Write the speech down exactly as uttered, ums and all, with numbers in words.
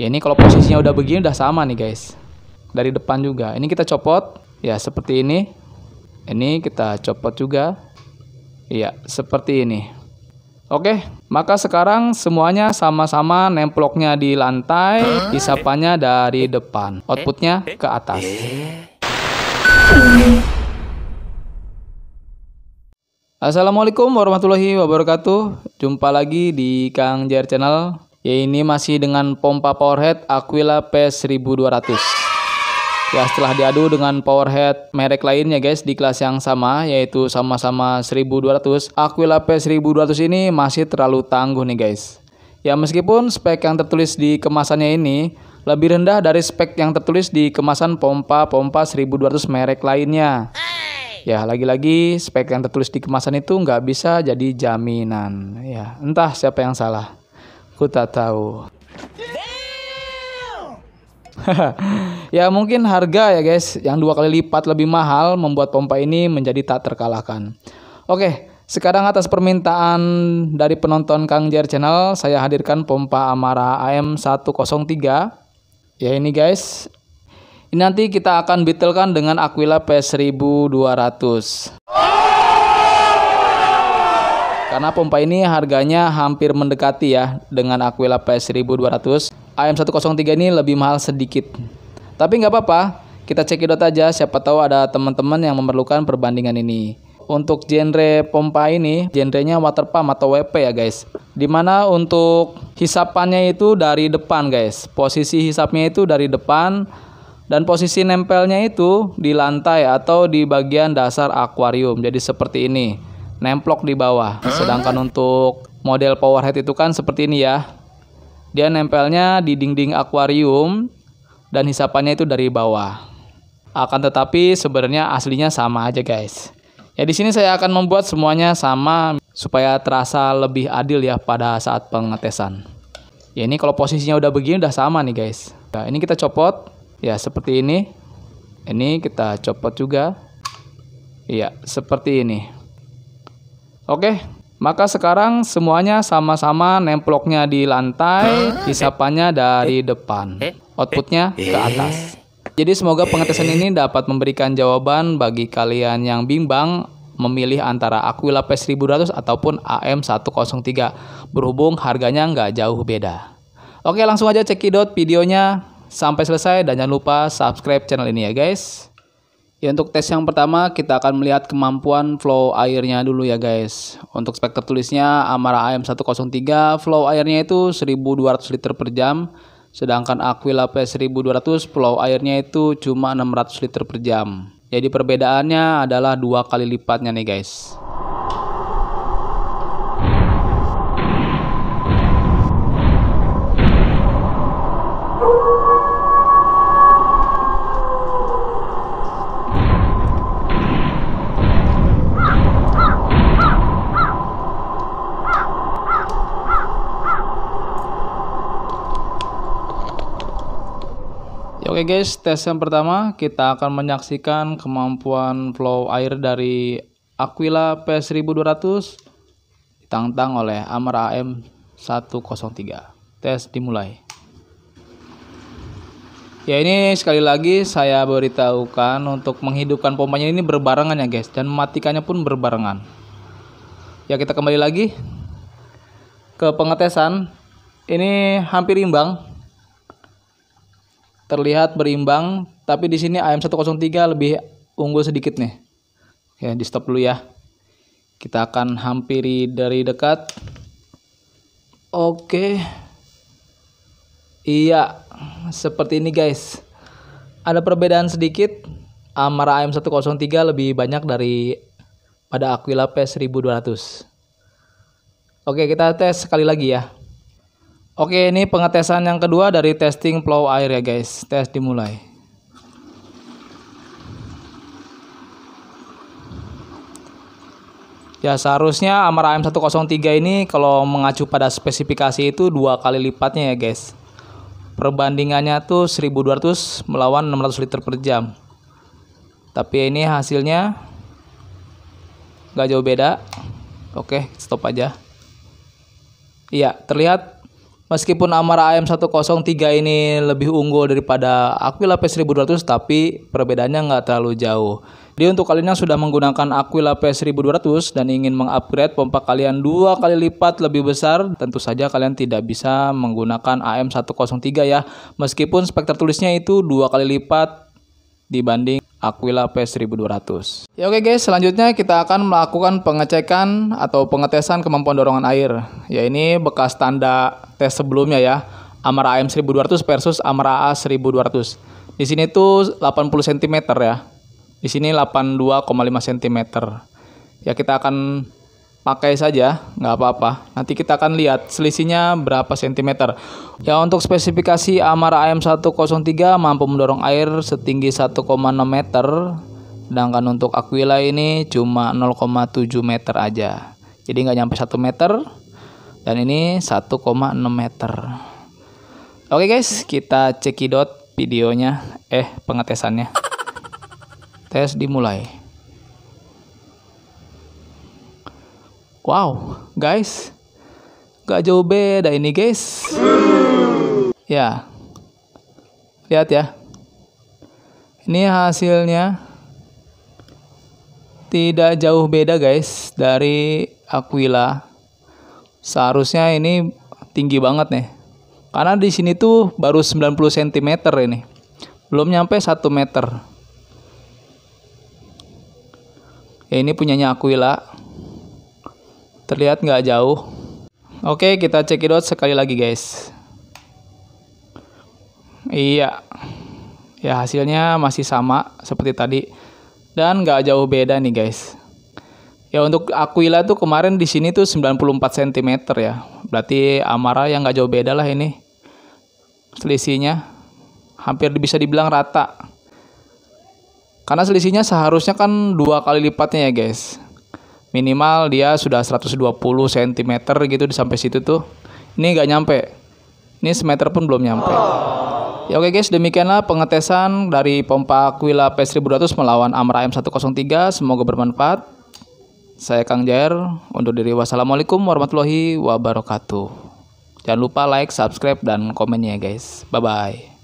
Ya ini kalau posisinya udah begini udah sama nih guys. Dari depan juga. Ini kita copot. Ya seperti ini. Ini kita copot juga. Ya seperti ini. Oke, maka sekarang semuanya sama-sama nemploknya di lantai, isapannya dari depan, outputnya ke atas. Assalamualaikum warahmatullahi wabarakatuh. Jumpa lagi di Kang Jaer Channel. Ya ini masih dengan pompa powerhead Aquila P seribu dua ratus. Ya setelah diadu dengan powerhead merek lainnya guys di kelas yang sama, yaitu sama-sama seribu dua ratus, Aquila P seribu dua ratus ini masih terlalu tangguh nih guys. Ya meskipun spek yang tertulis di kemasannya ini lebih rendah dari spek yang tertulis di kemasan pompa-pompa seribu dua ratus merek lainnya. Ya lagi-lagi spek yang tertulis di kemasan itu nggak bisa jadi jaminan. Ya entah siapa yang salah, ku tak tahu. Ya mungkin harga ya guys yang dua kali lipat lebih mahal membuat pompa ini menjadi tak terkalahkan. Oke, sekarang atas permintaan dari penonton Kang Jaer Channel, saya hadirkan pompa Amara A M seratus tiga. Ya ini guys, ini nanti kita akan beetlekan dengan Aquila P seribu dua ratus. Karena pompa ini harganya hampir mendekati ya dengan Aquila P seribu dua ratus. A M seratus tiga ini lebih mahal sedikit. Tapi nggak apa-apa, kita cekidot aja, siapa tahu ada teman-teman yang memerlukan perbandingan ini. Untuk genre pompa ini, genrenya water pump atau W P ya guys. Dimana untuk hisapannya itu dari depan guys. Posisi hisapnya itu dari depan. Dan posisi nempelnya itu di lantai atau di bagian dasar akuarium. Jadi seperti ini, nemplok di bawah. Sedangkan untuk model powerhead itu kan seperti ini ya, dia nempelnya di dinding akuarium dan hisapannya itu dari bawah. Akan tetapi sebenarnya aslinya sama aja guys. Ya di sini saya akan membuat semuanya sama supaya terasa lebih adil ya pada saat pengetesan. Ya ini kalau posisinya udah begini udah sama nih guys. Nah, ini kita copot ya seperti ini. Ini kita copot juga. Ya seperti ini. Oke, maka sekarang semuanya sama-sama nemploknya di lantai, hisapannya dari depan, outputnya ke atas. Jadi semoga pengetesan ini dapat memberikan jawaban bagi kalian yang bimbang memilih antara Aquila P seribu dua ratus ataupun A M seratus tiga, berhubung harganya nggak jauh beda. Oke, langsung aja cekidot videonya sampai selesai dan jangan lupa subscribe channel ini ya guys. Ya untuk tes yang pertama kita akan melihat kemampuan flow airnya dulu ya guys. Untuk spek tertulisnya Amara A M seratus tiga flow airnya itu seribu dua ratus liter per jam. Sedangkan Aquila P seribu dua ratus flow airnya itu cuma enam ratus liter per jam. Jadi perbedaannya adalah dua kali lipatnya nih guys. Oke guys, tes yang pertama kita akan menyaksikan kemampuan flow air dari Aquila P seribu dua ratus ditantang oleh Amara A M seratus tiga. Tes dimulai. Ya ini sekali lagi saya beritahukan untuk menghidupkan pompanya ini berbarengan ya guys, dan mematikannya pun berbarengan. Ya kita kembali lagi ke pengetesan. Ini hampir imbang. Terlihat berimbang, tapi di sini A M seratus tiga lebih unggul sedikit nih. Ya, di stop dulu ya. Kita akan hampiri dari dekat. Oke. Iya, seperti ini guys. Ada perbedaan sedikit. Amara A M seratus tiga lebih banyak dari pada Aquila P seribu dua ratus. Oke, kita tes sekali lagi ya. Oke, ini pengetesan yang kedua dari testing flow air ya guys. Tes dimulai. Ya seharusnya Amara A M seratus tiga ini kalau mengacu pada spesifikasi itu dua kali lipatnya ya guys. Perbandingannya tuh seribu dua ratus melawan enam ratus liter per jam. Tapi ini hasilnya nggak jauh beda. Oke, stop aja. Iya, terlihat Meskipun Amara A M seratus tiga ini lebih unggul daripada Aquila P seribu dua ratus, tapi perbedaannya nggak terlalu jauh. Jadi untuk kalian yang sudah menggunakan Aquila P seribu dua ratus dan ingin mengupgrade pompa kalian dua kali lipat lebih besar, tentu saja kalian tidak bisa menggunakan A M seratus tiga ya, meskipun spek tertulisnya itu dua kali lipat dibanding Aquila P seribu dua ratus. Ya oke guys, selanjutnya kita akan melakukan pengecekan atau pengetesan kemampuan dorongan air. Ya ini bekas tanda tes sebelumnya ya, Amara A M seribu dua ratus versus Amara A seribu dua ratus. Di sini tuh delapan puluh sentimeter ya. Di sini delapan puluh dua koma lima sentimeter. Ya kita akan pakai saja, nggak apa-apa. Nanti kita akan lihat selisihnya berapa sentimeter. Ya untuk spesifikasi Amara A M seratus tiga mampu mendorong air setinggi satu koma enam meter, sedangkan untuk Aquila ini cuma nol koma tujuh meter aja. Jadi nggak nyampe satu meter, dan ini satu koma enam meter. Oke guys, kita cekidot videonya, eh pengetesannya. Tes dimulai. Wow, guys, gak jauh beda ini guys. Ya, lihat ya. Ini hasilnya tidak jauh beda guys dari Aquila. Seharusnya ini tinggi banget nih, karena di sini tuh baru sembilan puluh sentimeter ini, belum nyampe satu meter. Ya, ini punyanya Aquila. Terlihat nggak jauh. Oke, kita cekidot sekali lagi guys. Iya, ya hasilnya masih sama seperti tadi dan nggak jauh beda nih guys. Ya untuk Aquila tuh kemarin di sini tuh sembilan puluh empat sentimeter ya. Berarti Amara yang nggak jauh beda lah ini. Selisihnya hampir bisa dibilang rata. Karena selisihnya seharusnya kan dua kali lipatnya ya guys. Minimal dia sudah seratus dua puluh sentimeter gitu sampai situ tuh. Ini nggak nyampe. Ini semeter pun belum nyampe. Oh. Ya oke guys, demikianlah pengetesan dari pompa Aquila P seribu dua ratus melawan Amara A M seratus tiga. Semoga bermanfaat. Saya Kang Jaer undur diri. Wassalamualaikum warahmatullahi wabarakatuh. Jangan lupa like, subscribe, dan komen ya guys. Bye-bye.